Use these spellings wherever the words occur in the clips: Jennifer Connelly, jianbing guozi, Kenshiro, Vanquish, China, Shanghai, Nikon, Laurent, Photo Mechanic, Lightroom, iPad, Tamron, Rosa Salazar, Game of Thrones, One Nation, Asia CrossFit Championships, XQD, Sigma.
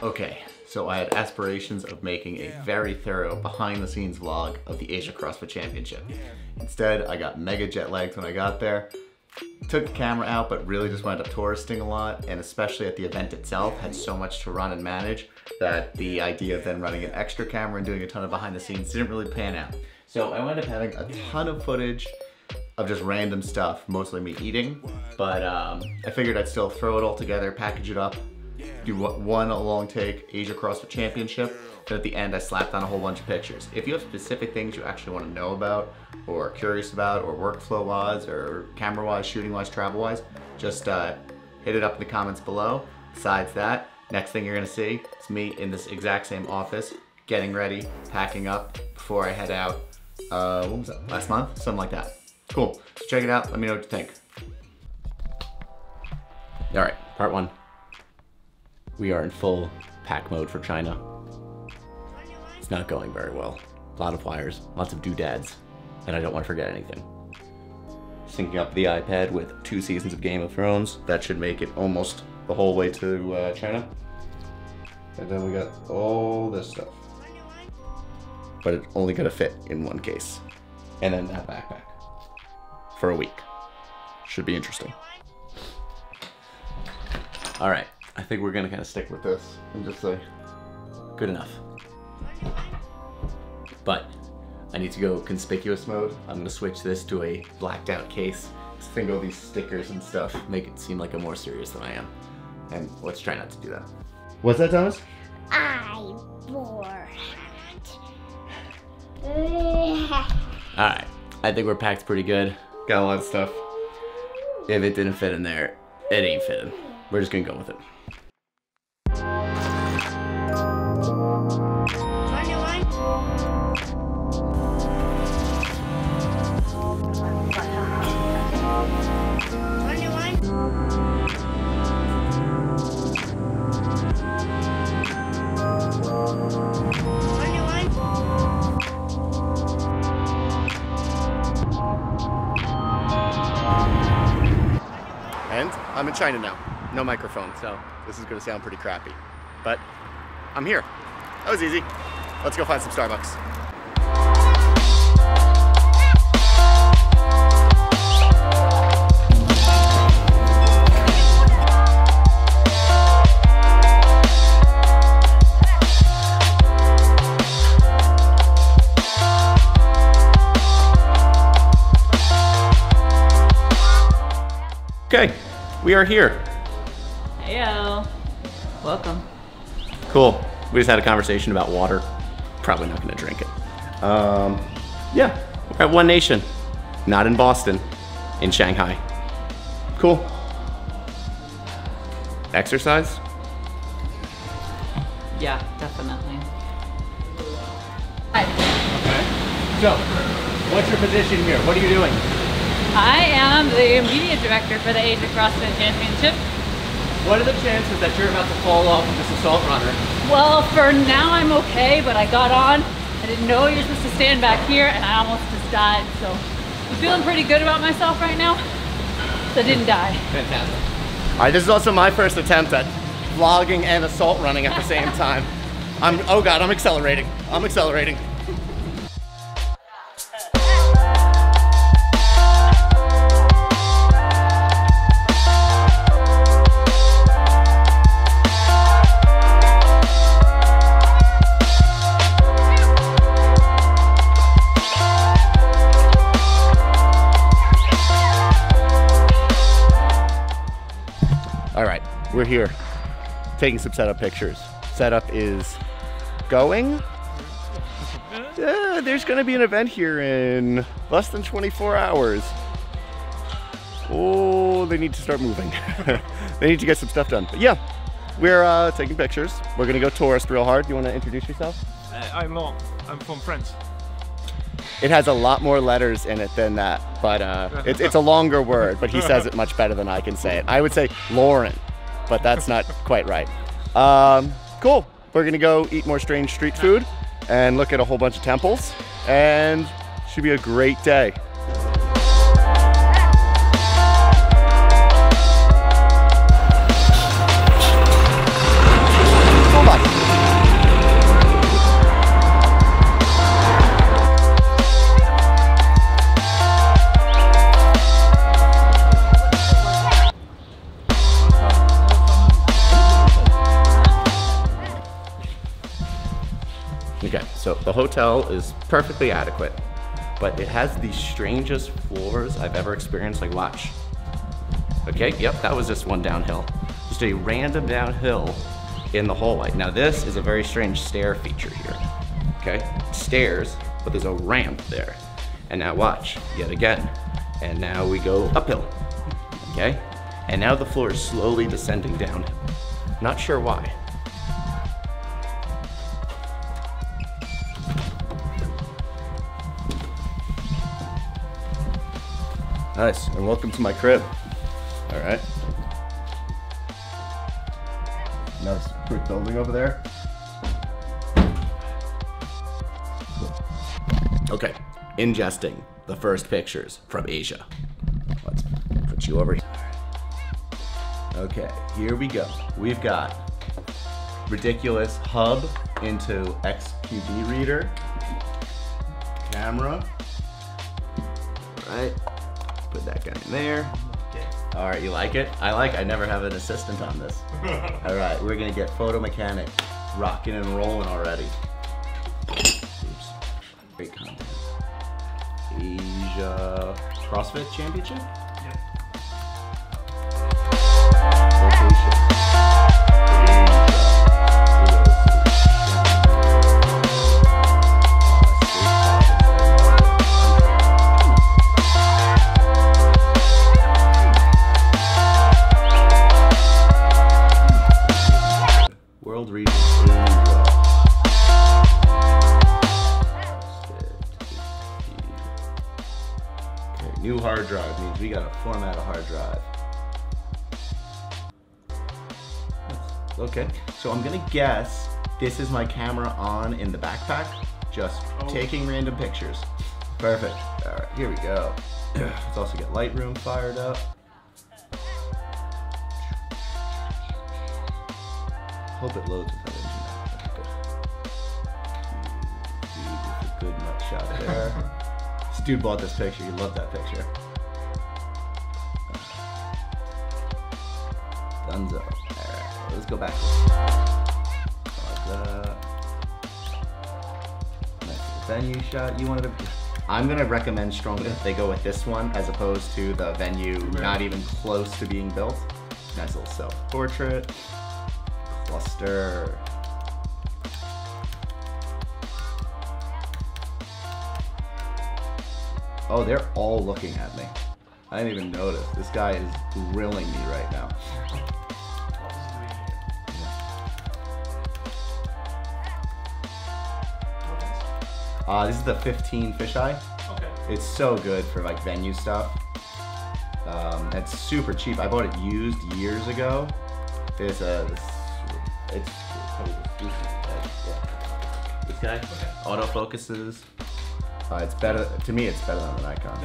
Okay, so I had aspirations of making a very thorough behind the scenes vlog of the Asia CrossFit Championship. Instead, I got mega jet lagged when I got there, took the camera out, but really just wound up touristing a lot, and especially at the event itself, had so much to run and manage that the idea of then running an extra camera and doing a ton of behind the scenes didn't really pan out. So I wound up having a ton of footage of just random stuff, mostly me eating, but I figured I'd still throw it all together, package it up, do one long take Asia CrossFit Championship, and at the end I slapped on a whole bunch of pictures. If you have specific things you actually want to know about or curious about, or workflow wise or camera wise, shooting wise, travel wise, just hit it up in the comments below. Besides that, next thing you're going to see is me in this exact same office getting ready, packing up before I head out what was that, last month, something like that. Cool, so check it out, let me know what you think. All right, part one. We are in full pack mode for China. It's not going very well. A lot of wires, lots of doodads, and I don't want to forget anything. Syncing up the iPad with 2 seasons of Game of Thrones. That should make it almost the whole way to China. And then we got all this stuff. But it's only gonna fit in one case. And then that backpack for a week. Should be interesting. All right. I think we're gonna kind of stick with this and just say, good enough. But I need to go conspicuous mode. I'm gonna switch this to a blacked out case, single these stickers and stuff, make it seem like I'm more serious than I am. And let's try not to do that. What's that, Thomas? I'm bored. All right, I think we're packed pretty good. Got a lot of stuff. If it didn't fit in there, it ain't fitting. We're just gonna go with it. And I'm in China now. No microphone, so this is gonna sound pretty crappy. But I'm here. That was easy. Let's go find some Starbucks. Okay, we are here. Heyo, welcome. Cool, we just had a conversation about water. Probably not gonna drink it. Yeah, we're at One Nation. Not in Boston, in Shanghai. Cool. Exercise? Yeah, definitely. Hi. Okay, so what's your position here? What are you doing? I am the media director for the Asia CrossFit Championship. What are the chances that you're about to fall off with this assault runner? Well, for now I'm okay, but I got on. I didn't know you're supposed to stand back here, and I almost just died. So I'm feeling pretty good about myself right now. So I didn't die. Fantastic. All right, this is also my first attempt at vlogging and assault running at the same time. Oh God, I'm accelerating. I'm accelerating. We're here, taking some setup pictures. Setup is going. There's gonna be an event here in less than 24 hours. Oh, they need to start moving. They need to get some stuff done. But yeah, we're taking pictures. We're gonna go tourist real hard. You wanna introduce yourself? I'm Laurent, I'm from France. It has a lot more letters in it than that, but it's a longer word, but he says it much better than I can say it. I would say Laurent, but that's not quite right. Cool, we're gonna go eat more strange street food and look at a whole bunch of temples, and it should be a great day. Hold on. Okay, so the hotel is perfectly adequate, but it has the strangest floors I've ever experienced. Like, watch. Okay, yep, that was just one downhill. Just a random downhill in the hallway. Now this is a very strange stair feature here, okay? Stairs, but there's a ramp there. And now watch, yet again. And now we go uphill, okay? And now the floor is slowly descending downhill. Not sure why. Nice, and welcome to my crib. All right. Nice, quick building over there. Okay, ingesting the first pictures from Asia. Let's put you over here. Okay, here we go. We've got ridiculous hub into XQD reader, camera, all right. Put that guy in there. All right, you like it? I never have an assistant on this. All right, we're gonna get Photo Mechanic rocking and rolling already. Oops. Great content. Asia CrossFit Championship? Yep. New hard drive means we gotta format a hard drive. Okay, so I'm gonna guess this is my camera on in the backpack, just taking random pictures. Perfect. All right, here we go. Let's also get Lightroom fired up. Hope it loads with that engine. Dude, good nut shot there. This dude bought this picture. You love that picture. Dunzo. Alright, let's go back. Nice venue shot. You wanted to. I'm gonna recommend strongly that they go with this one as opposed to the venue not even close to being built. Nice little self-portrait. Cluster. Oh, they're all looking at me. I didn't even notice. This guy is grilling me right now. This is the 15 fisheye. Okay. It's so good for like venue stuff. It's super cheap. I bought it used years ago. There's a, this guy autofocuses. It's better, to me it's better than the Nikon.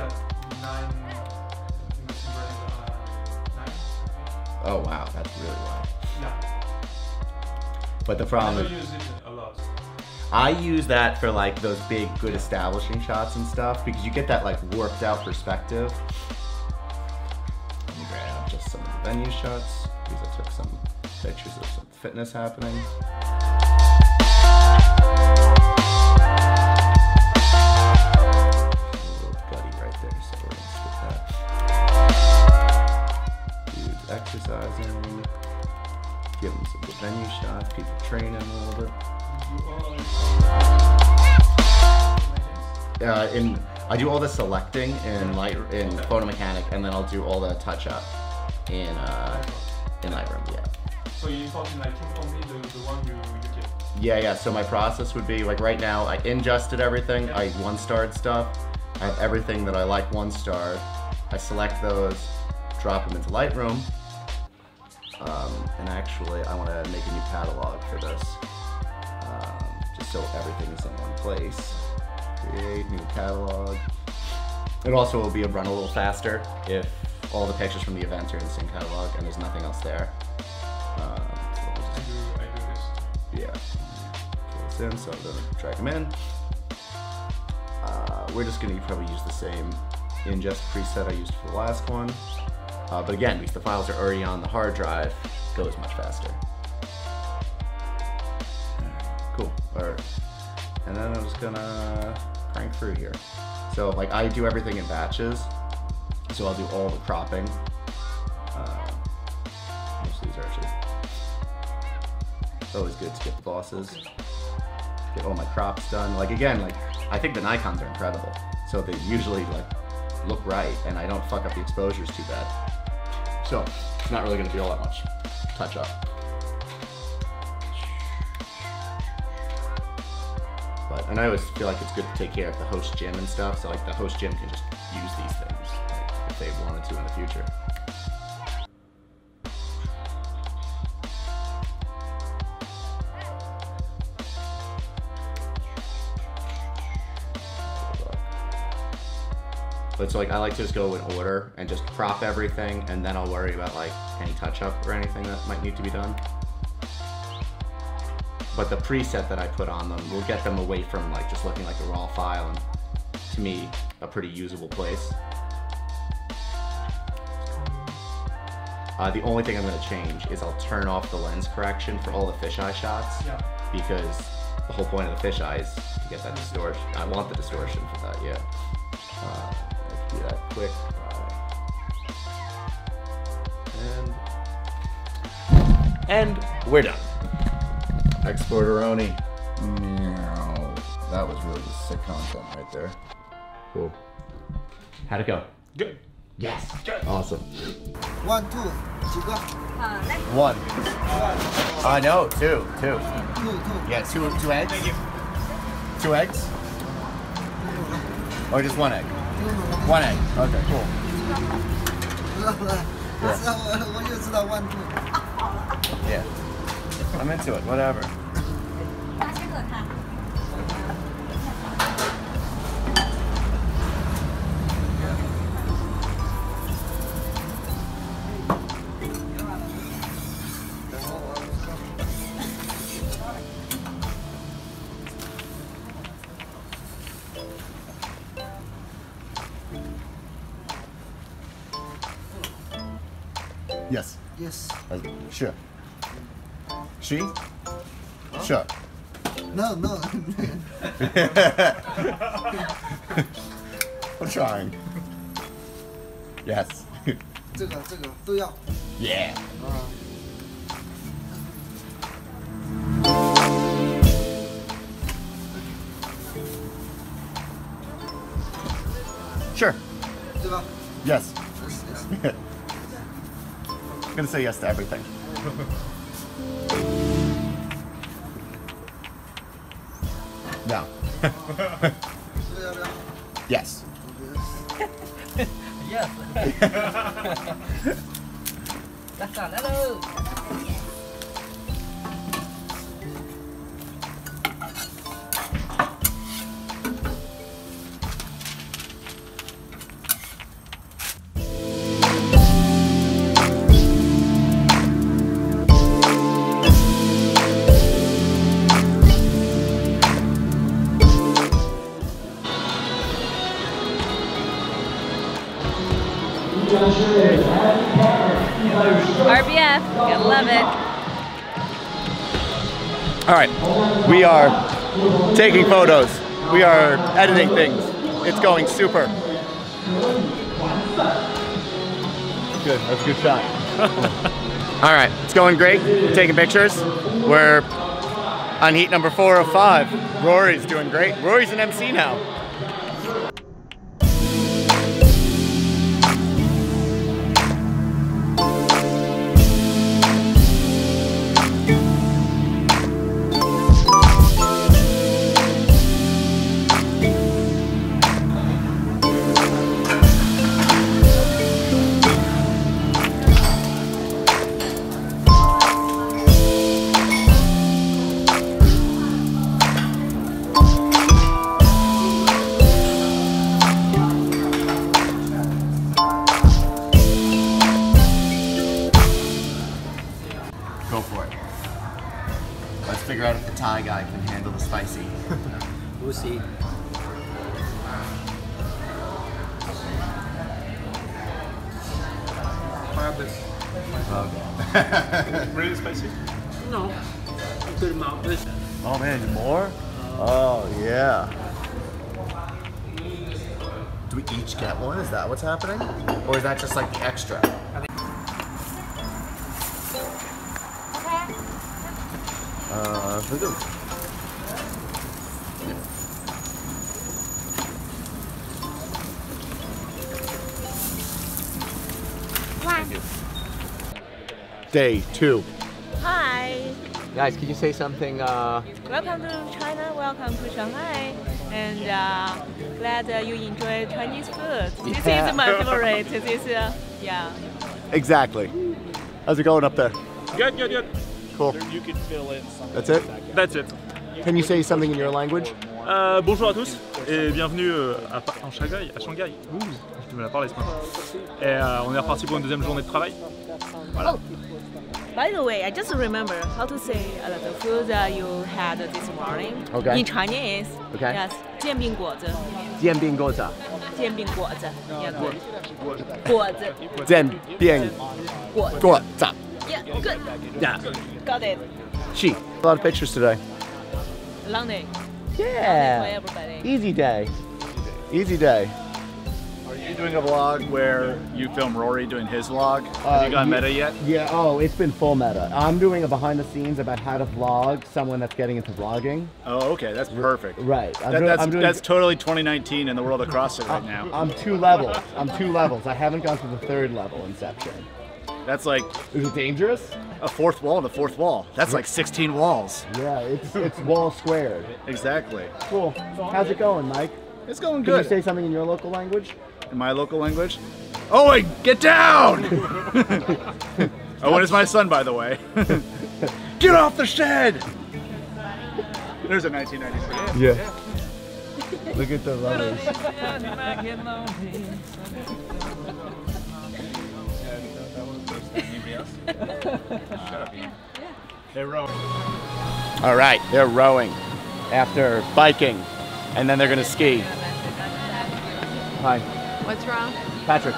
Oh wow, that's really wide. Yeah. But the problem is, I use it a lot. I use that for like those big, good establishing shots and stuff because you get that like warped out perspective. Let me grab just some of the venue shots because I took some pictures of some fitness happening. Exercising, give him some good venue shots, people train him a little bit. I do all the selecting in Photo Mechanic, and then I'll do all the touch up in Lightroom. Yeah. So you talk in Lightroom only the one you get. Yeah, yeah. So my process would be like right now I ingested everything. I one-starred stuff. I have everything that I like one-starred. I select those, drop them into Lightroom. And actually, I want to make a new catalog for this, just so everything is in one place. Create new catalog. It also will be run a little faster if all the pictures from the events are in the same catalog and there's nothing else there. I do this. Yeah. It's in, so I'm going to drag them in. We're just going to probably use the same ingest preset I used for the last one. But again, because the files are already on the hard drive, it goes much faster. Cool. Or and then I'm just gonna crank through here. So like I do everything in batches, so I'll do all the cropping. Which these are actually, it's always good to get the glosses, get all my crops done. Like again, like I think the Nikons are incredible, so they usually like look right, and I don't fuck up the exposures too bad. So it's not really gonna be all that much touch up. But, and I always feel like it's good to take care of the host gym and stuff, so like the host gym can just use these things like, if they wanted to in the future. But so like I like to just go in order and just crop everything, and then I'll worry about like any touch up or anything that might need to be done. But the preset that I put on them will get them away from like just looking like a raw file, and to me, a pretty usable place. The only thing I'm gonna change is I'll turn off the lens correction for all the fisheye shots, yeah, because the whole point of the fisheye is to get that distortion. I want the distortion for that, yeah. Do that quick. And we're done. Exporteroni. Meow. That was really sick content right there. Cool. How'd it go? Good. Yes. Good. Awesome. 1, 2. One. I know. Two. Two. Yeah. Two eggs. Thank you. 2 eggs. Or just 1 egg. 1 egg. Okay, cool. Yeah. I'm into it, whatever. Yes. Yes. Sure. She? Huh? Sure. No. I'm trying. Yes. Yeah. Sure. Yes. Yes. I'm gonna say yes to everything. No. Yes. Yes. That's all. Hello. RBF, gotta love it. All right, we are taking photos. We are editing things. It's going super. Good, that's a good shot. All right, it's going great. We're taking pictures. We're on heat number 4 of 5. Rory's doing great. Rory's an MC now. Really spicy? No. A good amount. Oh man, more? Oh, yeah. Do we each get one? Is that what's happening? Or is that just like the extra? Day two. Hi. Guys, can you say something? Welcome to China, welcome to Shanghai, and glad you enjoy Chinese food. This is my favorite. This is, yeah. Exactly. How's it going up there? Good, good, good. Cool. You can fill in something. That's it? That's it. Can you say something in your language? Bonjour à tous et bienvenue à Shanghai. À Shanghai. Je me la parlais ce matin. Et on est reparti pour une deuxième journée de travail. Voilà. By the way, I just remember how to say the food you had this morning. Okay. In Chinese. Okay. Yes. Jianbing guozi. Jianbing guozi. Jianbing guozi. Yeah, good. Guozi. Jianbing guozi. Yeah, good. Yeah. Got it. She. A lot of pictures today. Long day. Yeah. Long day for everybody. Easy day. Easy day. You're doing a vlog where you film Rory doing his vlog. Have you got meta yet? Yeah, oh, it's been full meta. I'm doing a behind the scenes about how to vlog someone that's getting into vlogging. Oh, okay, that's perfect. Right. That's totally 2019 in the world of CrossFit right now. I'm two levels. I'm two levels. I haven't gone to the third level, Inception. That's like... Is it dangerous? A fourth wall and a fourth wall. That's like 16 walls. Yeah, it's wall squared. Exactly. Cool. How's it going, Mike? It's going good. Can you say something in your local language? In my local language? Oh wait, get down! Oh, what is my son, by the way? Get off the shed! There's a 1996. Yeah. Yeah. Look at the lovers. They're rowing. All right, they're rowing after biking, and then they're gonna ski. Hi. What's wrong? Patrick,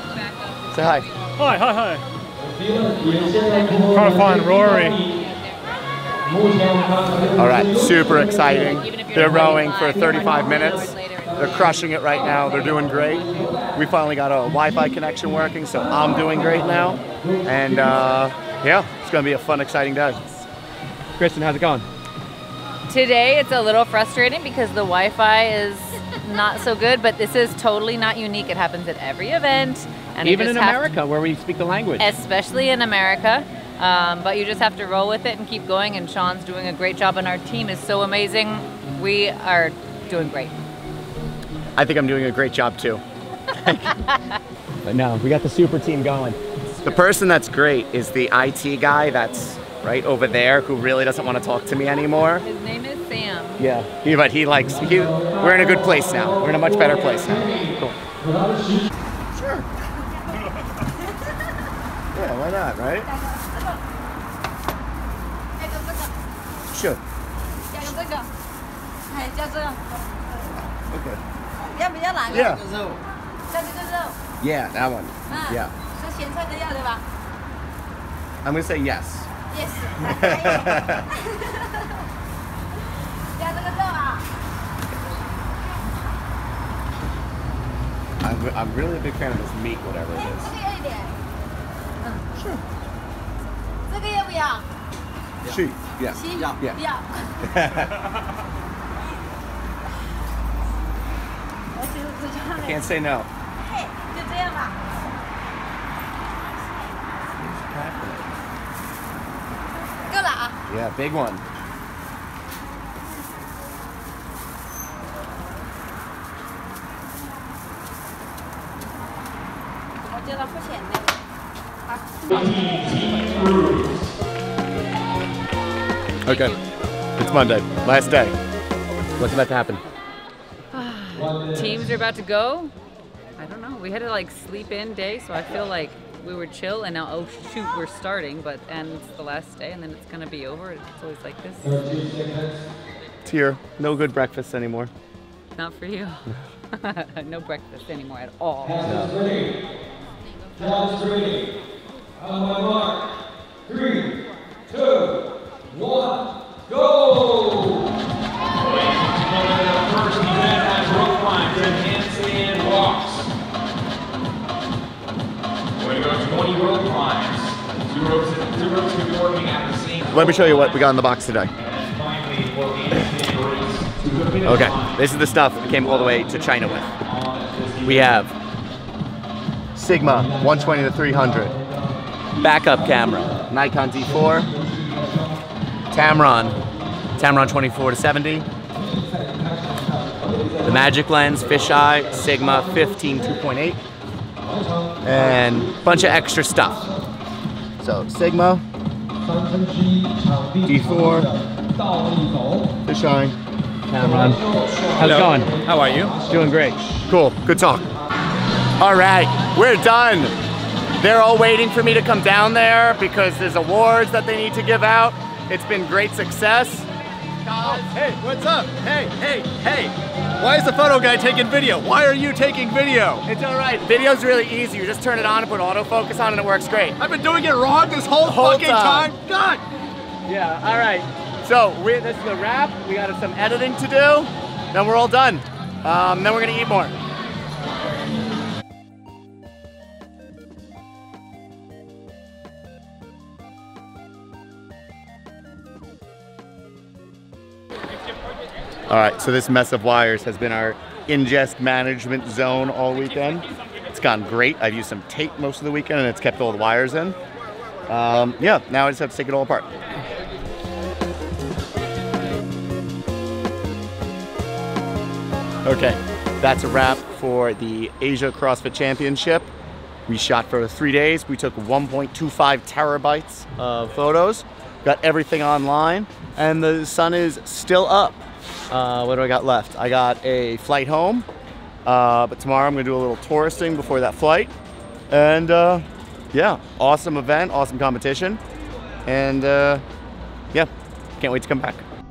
say hi. Hi, hi, hi. I'm trying to find Rory. All right, super exciting. They're rowing for 35 minutes. They're crushing it right now. They're doing great. We finally got a Wi-Fi connection working, so I'm doing great now. And yeah, it's going to be a fun, exciting day. Kristen, how's it going? Today, it's a little frustrating because the Wi-Fi is not so good, but this is totally not unique. It happens at every event. And even in America, where we speak the language. Especially in America. But you just have to roll with it and keep going, and Sean's doing a great job, and our team is so amazing. We are doing great. I think I'm doing a great job too. But no, we got the super team going. The person that's great is the IT guy that's right over there, who really doesn't want to talk to me anymore. His name is Sam. Yeah, but he likes, we're in a good place now. We're in a much better place now. Cool. Sure. Yeah, why not, right? Sure. Okay. Yeah. Yeah, that one. Yeah. I'm gonna say yes. Yes. I'm really a big fan of this meat, whatever it is. Sure. She. Yeah. She. Yeah. Yeah. Can't say no. Hey, just this one. Yeah, big one. Okay, it's Monday, last day. What's about to happen? Teams are about to go. I don't know. We had to like sleep in day, so I feel like we were chill, and now, oh shoot, we're starting, but and it's the last day, and then it's gonna be over. It's always like this. Tear, no good breakfast anymore. Not for you. No breakfast anymore at all. No. 3, 2, 1, go! Let me show you what we got in the box today. Okay, this is the stuff we came all the way to China with. We have Sigma 120 to 300. Backup camera, Nikon D4, Tamron 24 to 70. The magic lens, fisheye, Sigma 15 2.8. And a bunch of extra stuff. So Sigma, D4, fisheye, Tamron. How's it going? How are you? Doing great. Cool, good talk. All right, we're done. They're all waiting for me to come down there because there's awards that they need to give out. It's been great success. Hey, what's up? Hey, hey, hey. Why is the photo guy taking video? Why are you taking video? It's all right. Video's really easy. You just turn it on and put autofocus on and it works great. I've been doing it wrong this whole fucking time. God. Yeah, all right. So this is a wrap. We got some editing to do. Then we're all done. Then we're gonna eat more. All right, so this mess of wires has been our ingest management zone all weekend. It's gone great. I've used some tape most of the weekend and it's kept all the wires in. Yeah, now I just have to take it all apart. Okay, that's a wrap for the Asia CrossFit Championship. We shot for 3 days. We took 1.25 terabytes of photos. Got everything online and the sun is still up. What do I got left? I got a flight home, but tomorrow I'm gonna do a little touristing before that flight. And yeah, awesome event, awesome competition. And yeah, can't wait to come back.